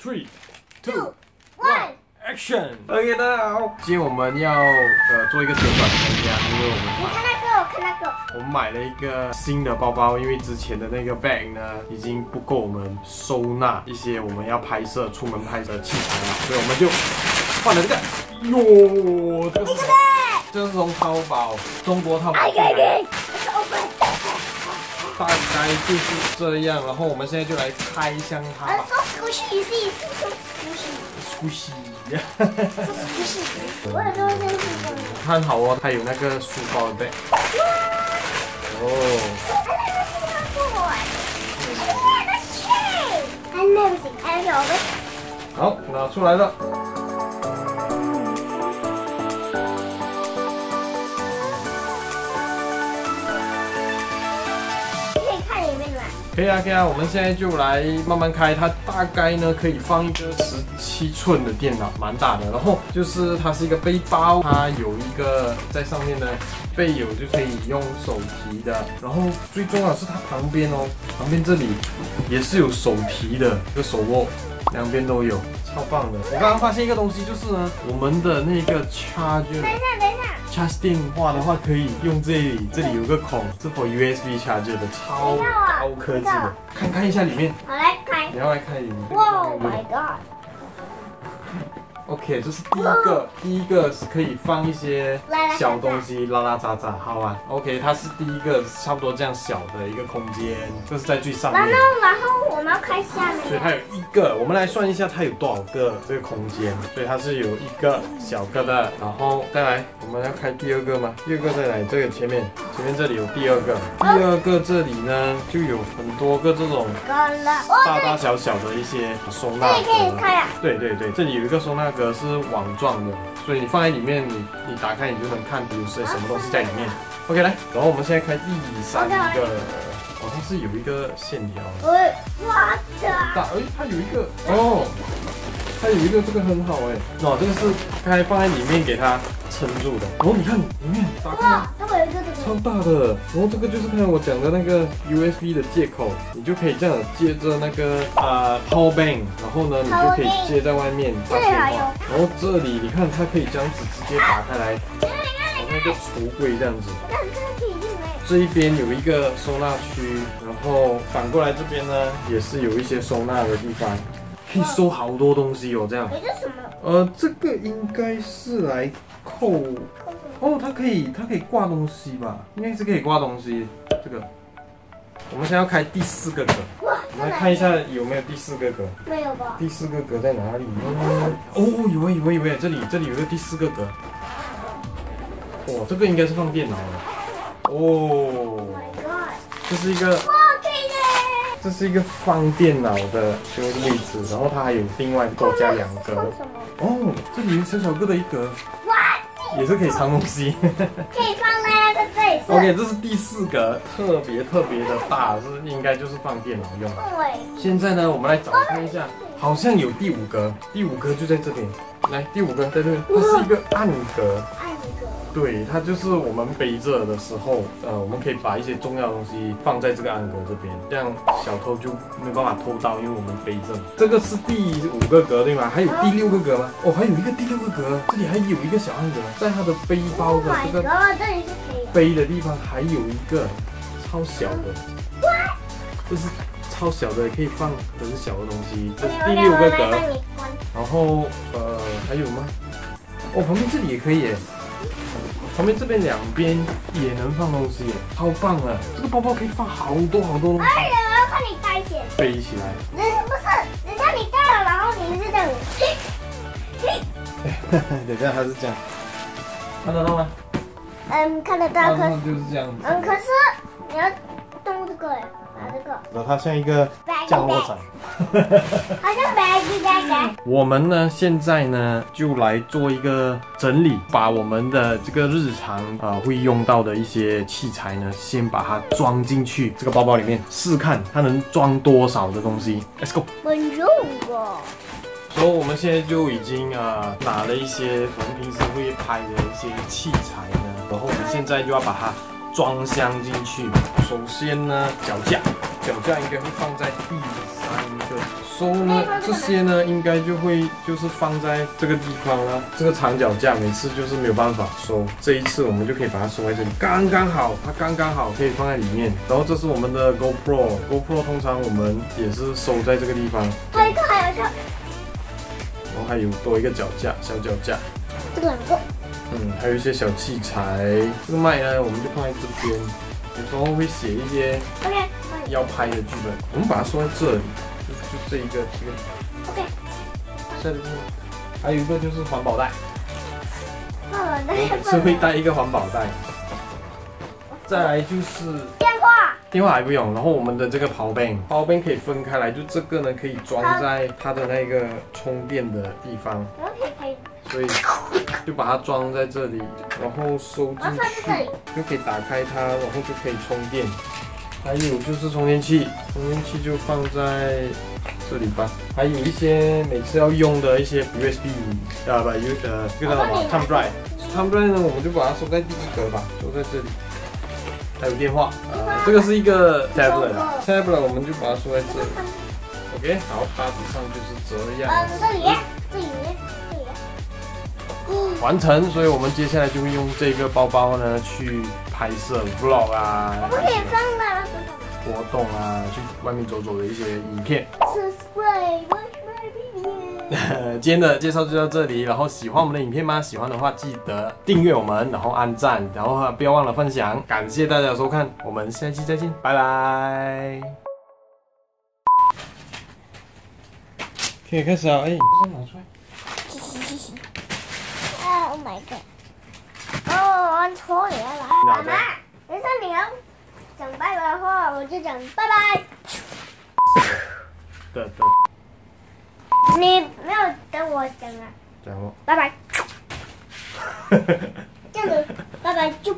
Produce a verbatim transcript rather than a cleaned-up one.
three two one action。OK， 大家好，今天我们要呃做一个折返参加，因为我们我看那个，我看那个，我们买了一个新的包包，因为之前的那个 bag 呢已经不够我们收纳一些我们要拍摄、出门拍摄的器材了，所以我们就换了这个。哟，这个是这是从淘宝，中国淘宝进来的。大概就是这样，然后我们现在就来开箱它吧。squishy，squishy，squishy， squishy。我有东西在里面。看好哦，它有那个书包的背。哦。好，拿出来了。 可以啊，可以啊，我们现在就来慢慢开。它大概呢可以放一个十七寸的电脑，蛮大的。然后就是它是一个背包，它有一个在上面的背友就可以用手提的。然后最重要的是它旁边哦，旁边这里也是有手提的，一个手握，两边都有，超棒的。我刚刚发现一个东西，就是呢，我们的那个插就。 Charge 电话的话，可以用这里，这里有个孔，是 for U S B charger 的，超高科技的。看看一下里面，我来开，你要来看里面。哇 ，My God！ OK， 这是第一个，第一个是可以放一些小东西，拉拉杂杂，好玩。OK， 它是第一个，差不多这样小的一个空间，这是在最上面。然后，然后我们要开下面。所以它有一个，我们来算一下它有多少个这个空间。所以它是有一个小个的，然后再来。 我们要开第二个吗？第二个在哪里？这个前面，前面这里有第二个，第二个这里呢就有很多个这种大大小小的一些收纳格。可以开啊！对对对，这里有一个收纳格是网状的，所以你放在里面，你你打开你就能看，比如说什么东西在里面。OK， 来，然后我们现在开第三个，好像是有一个线条。哎，哇塞！哎，它有一个哦。 它有一个这个很好哎，哦，这个是开放在里面给它撑住的。哦，你看里面打开，哇，它有一个超大的。然后这个就是刚才我讲的那个 U S B 的接口，你就可以这样接着那个啊 power bank， 然后呢你就可以接在外面打电话。然后这里你看它可以这样子直接打开来，那个橱柜这样子。 这一边有一个收纳区，然后反过来这边呢也是有一些收纳的地方。 可以收好多东西哦，这样。这是什么？呃，这个应该是来扣。哦，它可以，它可以挂东西吧？应该是可以挂东西。这个，我们现在要开第四个格。我们来看一下有没有第四个格。没有吧？第四个格在哪里？哦，有啊有啊有啊，这里这里有个第四个格。哦，这个应该是放电脑的。哦。这是一个。 这是一个放电脑的这个位置，然后它还有另外多加两格。哦，这里有小小个的一格，哇，也是可以藏东西，可以放在那个这里。OK， 这是第四格，特别特别的大，是应该就是放电脑用的。现在呢，我们来找看一下，好像有第五格，第五格就在这边。来，第五格在这边，它是一个暗格。 对，它就是我们背着的时候，呃，我们可以把一些重要的东西放在这个暗格这边，这样小偷就没办法偷到，因为我们背着。这个是第五个格对吗？还有第六个格吗？哦，还有一个第六个格，这里还有一个小暗格，在它的背包的这个背的地方还有一个超小的，这是超小的，可以放很小的东西。这是第六个格，然后呃还有吗？哦，旁边这里也可以耶。 旁边这边两边也能放东西，超棒了！这个包包可以放好多好多东西。哎呀，我要帮你带起来。背起来。不是不是，人家你带了，然后你是这样。嘿，等一下，它是这样，看得到吗？嗯，看得到。可是就是这样子。嗯，可是你要动这个，拿这个。那它像一个降落伞。好像白鸡蛋糕。我们呢，现在呢就来做一个整理，把我们的这个日常啊、呃、会用到的一些器材呢，先把它装进去这个包包里面，试看它能装多少的东西。Let's go。很重哦。所以我们现在就已经啊、呃、拿了一些我们平时会拍的一些器材呢，然后我们现在就要把它装箱进去。首先呢，脚架，脚架应该会放在第三个。收呢，这些呢应该就会就是放在这个地方啊，这个长脚架每次就是没有办法收，这一次我们就可以把它收在这里，刚刚好，它刚刚好可以放在里面。然后这是我们的 GoPro，GoPro 通常我们也是收在这个地方。多一个还有一个，然后还有多一个脚架，小脚架。这两个。嗯，还有一些小器材。这个麦呢，我们就放在这边，有时候会写一些 OK 要拍的剧本，我们把它收在这里。 就这一个，这个。OK。下一个，还有一个就是环保袋。环保袋。我每次会带一个环保袋。再来就是电话。电话还不用，然后我们的这个power bank，power bank可以分开来，就这个呢可以装在它的那个充电的地方。OK， 可以。所以就把它装在这里，然后收进去，就可以打开它，然后就可以充电。 还有就是充电器，充电器就放在这里吧。还有一些每次要用的一些 U S B， 啊不 ，U 呃，这个叫什么 ？Thumb drive，Thumb drive 呢，我们就把它收在第一格吧，收在这里。还有电话，呃，这个是一个 tablet，tablet 我们就把它收在这里。OK， 好，大致上就是这样。呃，这里，这里，这里。完成，所以我们接下来就会用这个包包呢去拍摄 vlog 啊。我们可以放的。 活动啊，去外面走走的一些影片。今天的介绍就到这里，然后喜欢我们的影片吗？喜欢的话记得订阅我们，然后按赞，然后不要忘了分享。感谢大家的收看，我们下期再见，拜拜。可以开始啊，哎、欸，把它拿出来。啊 ，Oh my god！ 哦，按错了啦。妈妈，你是鸟。 讲拜拜的话，我就讲拜拜。对对。你没有等我讲啊。讲哦。拜拜。这样子，拜拜就。